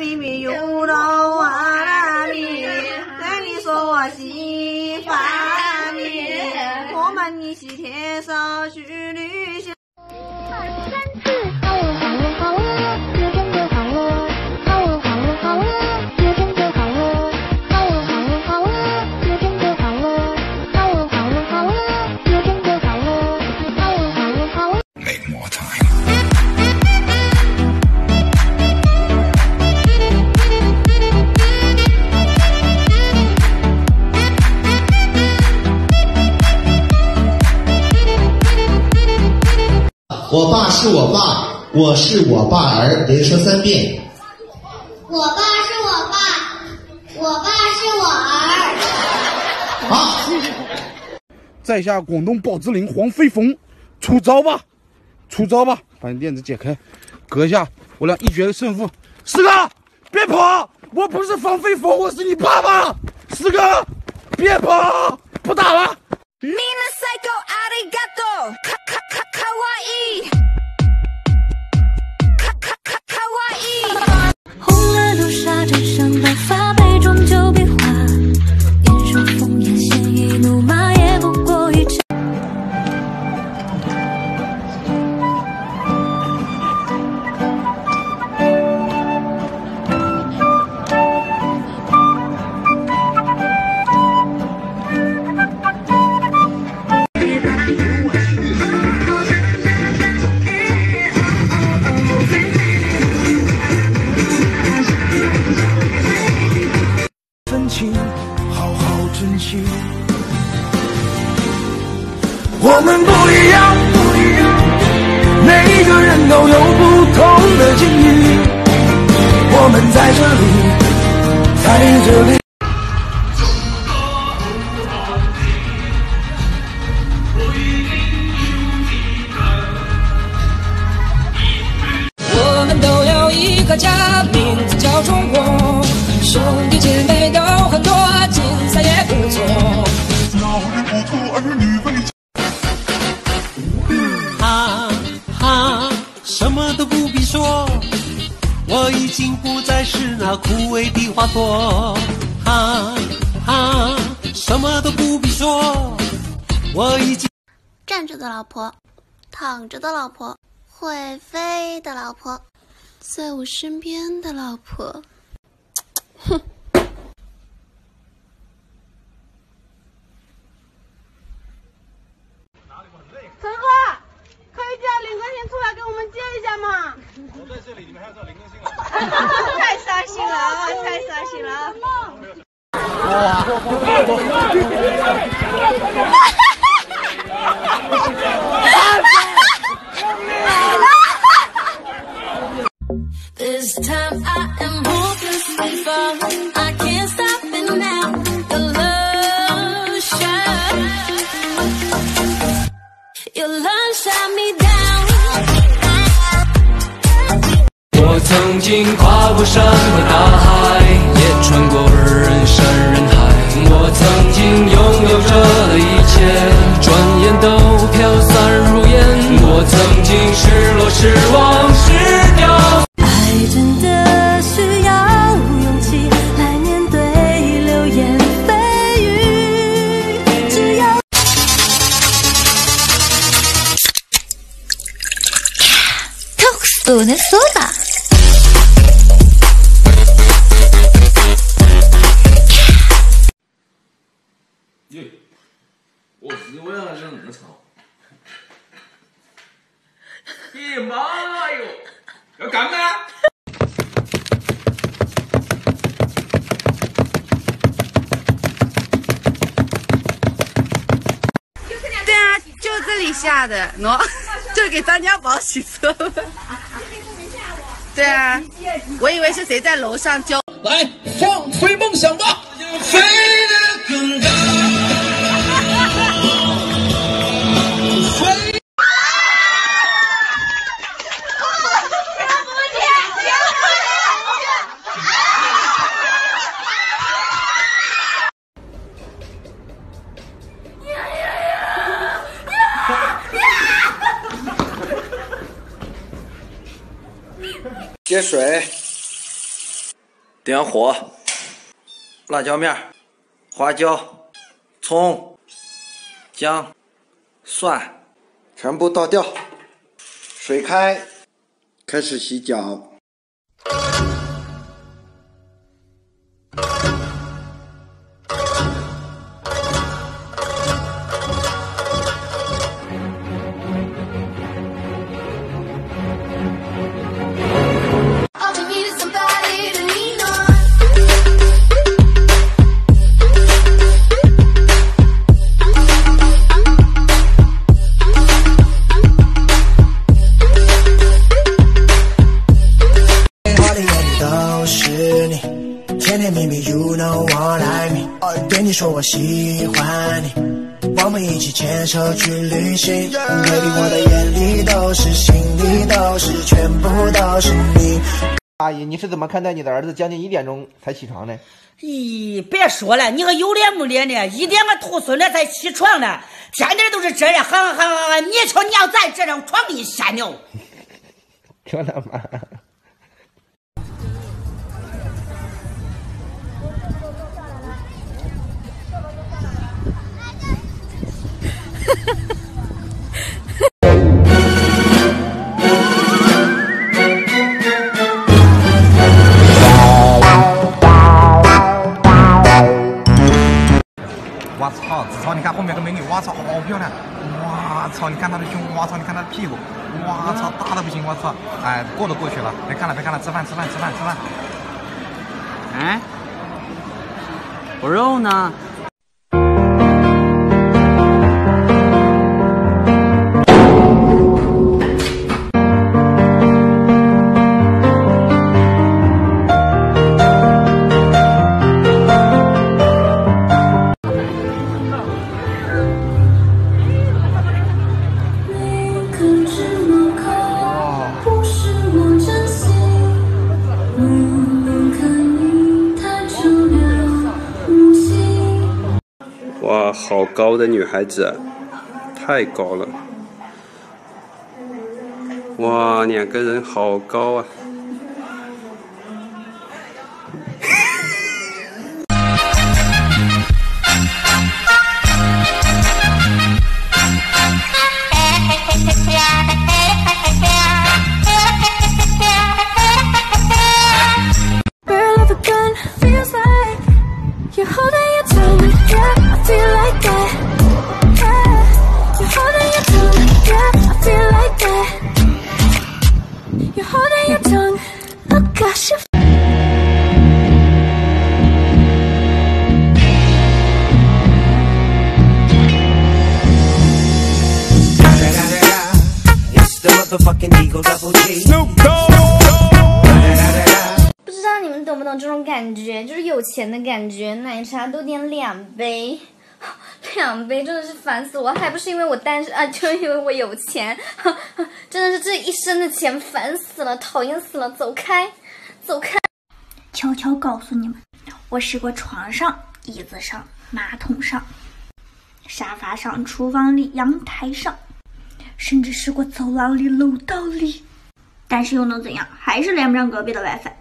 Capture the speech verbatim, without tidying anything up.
咪咪有了我妈咪，那你说我喜欢你，我们一起牵手去旅行。我爸是我爸，我是我爸儿，连说三遍。我爸是我爸，我爸是我儿。啊！在下广东宝芝林黄飞鸿，出招吧，出招吧！把你链子解开，阁下，我俩一决胜负。四哥，别跑！我不是黄飞鸿，我是你爸爸。四哥，别跑！不打了。红了流沙，枕上白发，杯中酒比花，烟瘦风也鲜，一怒马也不过一场。我们不一样，每个人都有不同的境遇，我们在这里，在这里。我们都有一个家，名字叫中国，兄弟姐妹都很多，精彩也不错。老人不图儿女为。什么都不必说，我已经不再是那枯萎的花朵。啊啊，什么都不必说，我已经站着的老婆，躺着的老婆，会飞的老婆，在我身边的老婆。哼。这里你们还要找林更新了，太伤心了啊！太伤心了啊！曾经跨过山和大海，也穿过人山人海。我曾经拥有着的一切，转眼都飘散如烟。我曾经失落、失望、失掉。爱真的需要勇气来面对流言蜚语。只要特殊的苏打。我只为了让你们吵。你妈哟！要干嘛？对啊，就这里下的，喏，就给张家宝洗车。对啊，我以为是谁在楼上教。来，放飞梦想吧！飞得更高。接水。点火，辣椒面、花椒、葱、姜、蒜，全部倒掉，水开，开始洗脚。对你说我喜欢你，我们一起牵手去旅行。Baby， 我的眼里都是，心里都是，全部都是你。阿姨，你是怎么看待你的儿子将近一点钟才起床呢？咦，别说了，你个有脸没脸的，一点个兔孙了才起床呢，天天都是这样，喊喊喊喊喊！你瞧你要在这张床里吓尿。我的妈！我操！子超，你看后面个美女，我操，好漂亮！我操，你看她的胸，我操，你看她的屁股，我操，大的不行，我操！哎，过都过去了，别看了，别看了，吃饭，吃饭，吃饭，吃饭。哎，我肉呢？哇，好高的女孩子，太高了！哇，两个人好高啊！不知道你们懂不懂这种感觉，就是有钱的感觉，奶茶都点两杯，两杯真的是烦死我，还不是因为我单身啊，就因为我有钱，真的是这一身的钱烦死了，讨厌死了，走开，走开！悄悄告诉你们，我试过床上、椅子上、马桶上、沙发上、厨房里、阳台上。甚至试过走廊里、楼道里，但是又能怎样？还是连不上隔壁的 WiFi。